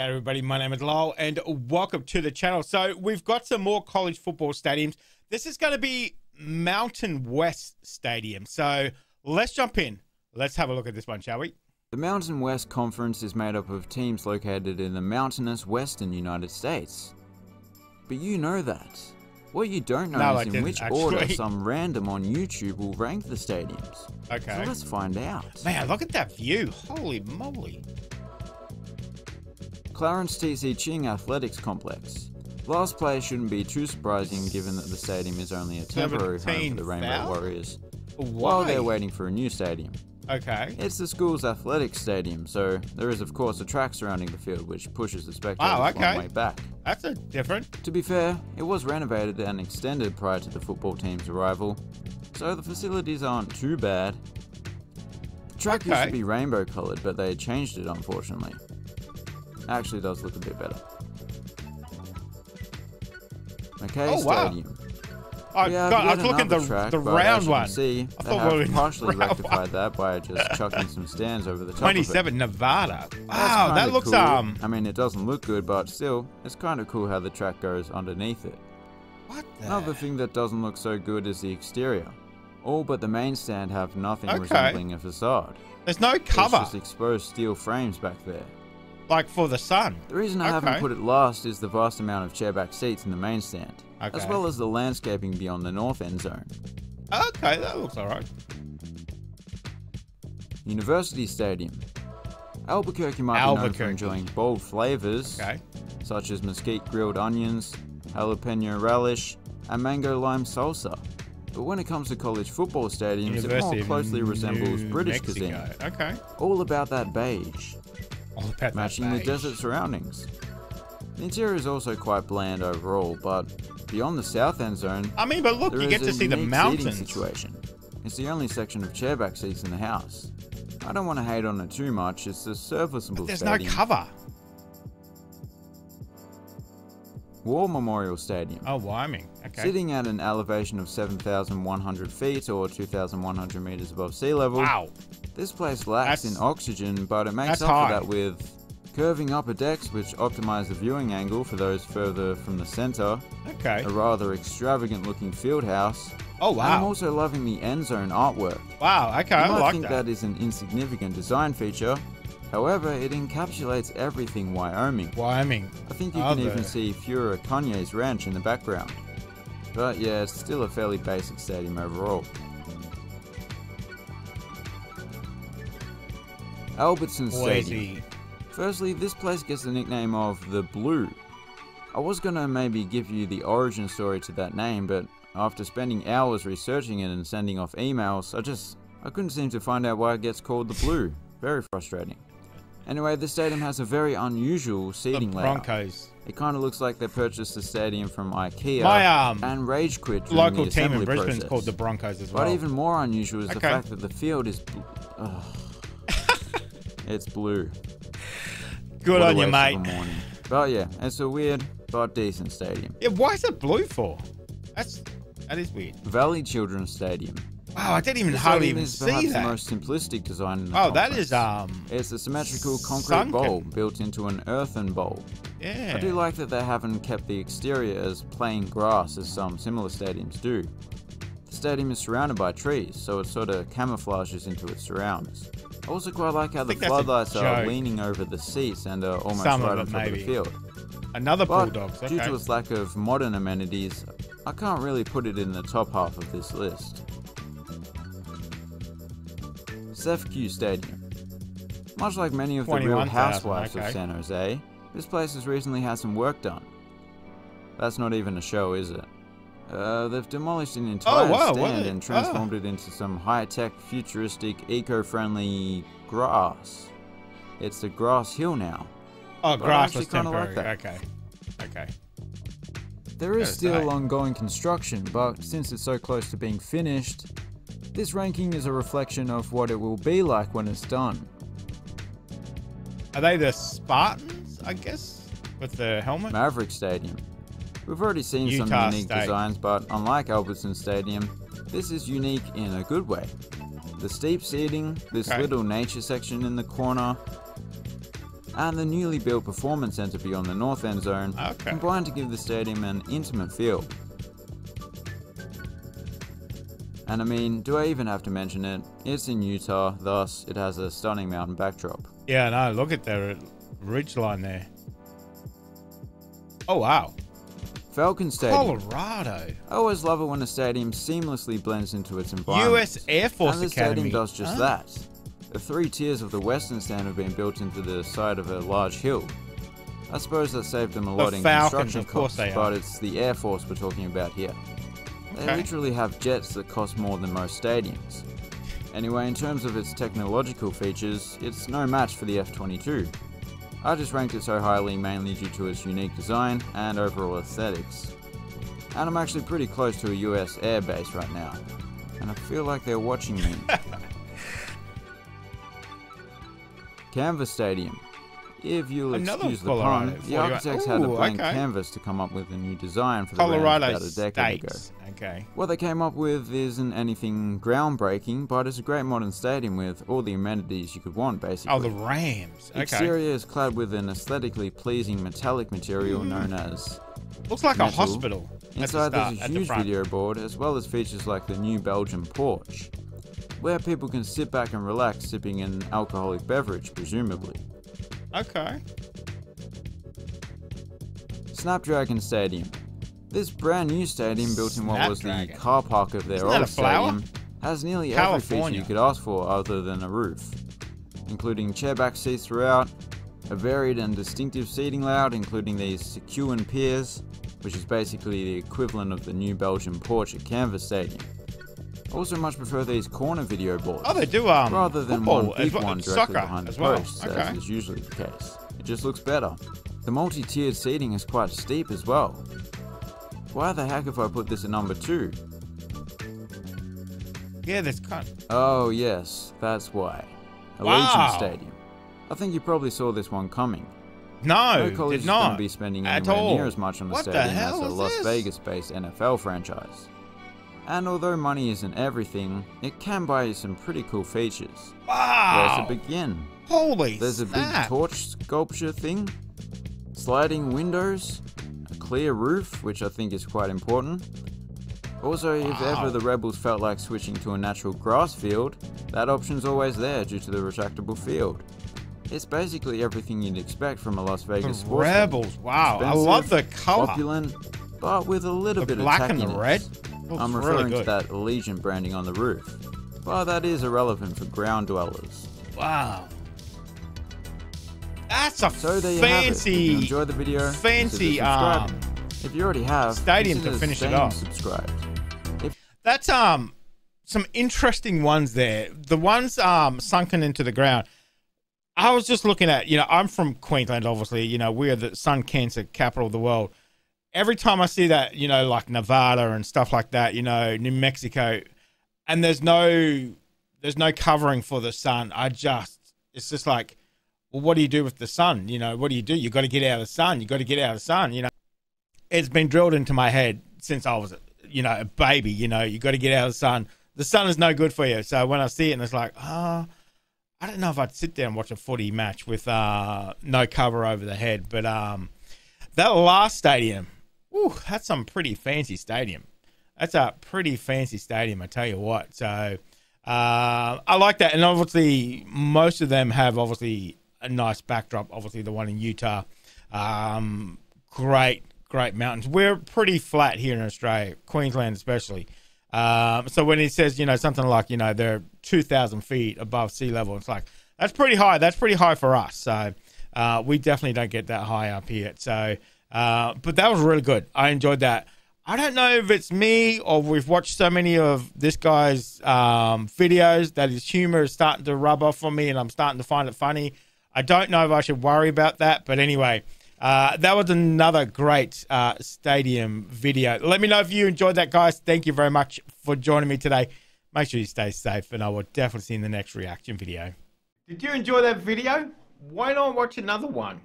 Hey everybody, my name is Lowell and welcome to the channel. So we've got some more college football stadiums. This is going to be Mountain West Stadium. So let's jump in. Let's have a look at this one, shall we? The Mountain West Conference is made up of teams located in the mountainous western United States. But you know that. What you don't know is in which order some random on YouTube will rank the stadiums. Okay. So let's find out. Man, look at that view. Holy moly. Clarence T. C. Ching Athletics Complex. Last place shouldn't be too surprising given that the stadium is only a temporary home for the Rainbow Warriors while they're waiting for a new stadium. Okay. It's the school's athletic stadium, so there is of course a track surrounding the field which pushes the spectators one way back. That's a different. To be fair, it was renovated and extended prior to the football team's arrival, so the facilities aren't too bad. The track used to be rainbow coloured, but they changed it unfortunately. Actually does look a bit better. Okay, Stadium. I was looking at the round one. See, I thought we partially rectified that by just chucking some stands over the top. 27 Nevada. Wow, that looks cool. I mean, it doesn't look good, but still, it's kind of cool how the track goes underneath it. What the? Another thing that doesn't look so good is the exterior. All but the main stand have nothing resembling a facade. There's no cover. It's just exposed steel frames back there. Like for the sun. The reason I haven't put it last is the vast amount of chairback seats in the main stand, as well as the landscaping beyond the north end zone. Okay, that looks alright. University Stadium. Albuquerque might be known for enjoying bold flavors, such as mesquite grilled onions, jalapeno relish, and mango lime salsa. But when it comes to college football stadiums, it more closely resembles British cuisine. Okay. All about that beige. Matching the desert surroundings. The interior is also quite bland overall, but beyond the south end zone, I mean, but look, you get to see the mountains. Situation. It's the only section of chairback seats in the house. I don't want to hate on it too much. It's a serviceable stadium. There's no cover. War Memorial Stadium. Oh, Wyoming. Okay. Sitting at an elevation of 7,100 feet or 2,100 meters above sea level. Wow. This place lacks in oxygen, but it makes up for that with curving upper decks which optimize the viewing angle for those further from the center. Okay. A rather extravagant looking field house. Oh wow. And I'm also loving the end zone artwork. Wow, okay, I like that. I think that is an insignificant design feature. However, it encapsulates everything Wyoming. I think you can even see Fuhrer Kanye's ranch in the background. But yeah, it's still a fairly basic stadium overall. Albertson Stadium. Firstly, this place gets the nickname of the Blue. I was going to maybe give you the origin story to that name, but after spending hours researching it and sending off emails, I couldn't seem to find out why it gets called the Blue. Very frustrating. Anyway, the stadium has a very unusual seating layout. It kind of looks like they purchased the stadium from IKEA and rage quit during the assembly process. Local team in Brisbane is called the Broncos as well. But even more unusual is the fact that the field is... It's blue. Good on you, mate. But yeah, it's a weird but decent stadium. Yeah, why is it blue for? That is weird. Valley Children's Stadium. Wow, I didn't even see that. It's the most simplistic design in the conference. That is it's a symmetrical concrete bowl built into an earthen bowl. Yeah. I do like that they haven't kept the exterior as plain grass as some similar stadiums do. The stadium is surrounded by trees, so it sort of camouflages into its surrounds. I also quite like how the floodlights are leaning over the seats and are almost right on top of the field. But due to its lack of modern amenities, I can't really put it in the top half of this list. SFQ Stadium. Much like many of the real housewives of San Jose, this place has recently had some work done. That's not even a show, is it? They've demolished an entire stand and transformed it into some high-tech, futuristic, eco-friendly grass. It's the grass hill now. Oh, grass was temporary. Like that. Okay. There is still ongoing construction, but since it's so close to being finished, this ranking is a reflection of what it will be like when it's done. Are they the Spartans, I guess, with the helmet? Maverick Stadium. We've already seen some unique designs, but unlike Albertson Stadium, this is unique in a good way. The steep seating, this little nature section in the corner, and the newly built performance centre beyond the north end zone combined to give the stadium an intimate feel. And I mean, do I even have to mention it? It's in Utah, thus it has a stunning mountain backdrop. Yeah, no, look at the ridgeline there. Oh, wow. Falcon Stadium. Colorado. I always love it when a stadium seamlessly blends into its environment. US Air Force Academy. And the stadium does just that. The three tiers of the western stand have been built into the side of a large hill. I suppose that saved them a lot in construction costs, but it's the Air Force we're talking about here. They literally have jets that cost more than most stadiums. Anyway, in terms of its technological features, it's no match for the F-22. I just ranked it so highly mainly due to its unique design and overall aesthetics. And I'm actually pretty close to a US air base right now, and I feel like they're watching me. Canvas Stadium. If you'll excuse the pun, the architects had a blank canvas to come up with a new design for the Rams about a decade ago. What they came up with isn't anything groundbreaking, but it's a great modern stadium with all the amenities you could want, basically. Oh, the Rams. Okay. Exterior is clad with an aesthetically pleasing metallic material known as... Looks like a hospital. Inside there's a huge video board, as well as features like the new Belgian porch, where people can sit back and relax, sipping an alcoholic beverage, presumably. Snapdragon Stadium. This brand new stadium, built in what was the car park of their old stadium, has nearly every feature you could ask for other than a roof, including chairback seats throughout, a varied and distinctive seating layout including these sequin piers, which is basically the equivalent of the new Belgian porch at Canvas Stadium. Also much prefer these corner video boards. Oh, they do, rather than one big one directly behind the posts, as is usually the case. It just looks better. The multi-tiered seating is quite steep as well. Why the heck have I put this at number 2? Yeah, that's kind of... Oh, yes, that's why. Allegiant Stadium. I think you probably saw this one coming. No college is going to be spending anywhere near as much on a stadium as a Las Vegas-based NFL franchise. And although money isn't everything, it can buy you some pretty cool features. Wow! Where to begin? Holy snap! There's a big torch sculpture thing, sliding windows, a clear roof, which I think is quite important. Also, if ever the Rebels felt like switching to a natural grass field, that option's always there due to the retractable field. It's basically everything you'd expect from a Las Vegas sports team. Rebels, wow! Expensive, I love the color. Opulent, but with a little bit of black and the red. I'm referring to that Allegiant branding on the roof. Well, that is irrelevant for ground dwellers. Wow. That's a so there you fancy. Have it. If you enjoy the video, fancy if you already have stadium to finish it off. That's some interesting ones there. The ones sunken into the ground. I was just looking at, you know, I'm from Queensland, obviously, you know, we are the sun cancer capital of the world. Every time I see that, you know, like Nevada and stuff like that, you know, New Mexico, and there's no covering for the sun. It's just like, well, what do you do with the sun? You know, what do? You got to get out of the sun. You got to get out of the sun. You know, it's been drilled into my head since I was, you know, a baby. You know, you got to get out of the sun. The sun is no good for you. So when I see it, and it's like, I don't know if I'd sit there and watch a footy match with no cover over the head, but that last stadium. Ooh, that's some pretty fancy stadium. That's a pretty fancy stadium, I tell you what. So I like that. And obviously, most of them have obviously a nice backdrop. Obviously, the one in Utah. Great, great mountains. We're pretty flat here in Australia, Queensland especially. So when he says, you know, something like, you know, they're 2,000 feet above sea level, it's like, that's pretty high. That's pretty high for us. So we definitely don't get that high up here. So, but that was really good. I enjoyed that. I don't know if it's me or we've watched so many of this guy's videos that his humor is starting to rub off on me and I'm starting to find it funny. I don't know if I should worry about that. But anyway, that was another great stadium video. Let me know if you enjoyed that, guys. Thank you very much for joining me today. Make sure you stay safe and I will definitely see you in the next reaction video. Did you enjoy that video? Why not watch another one?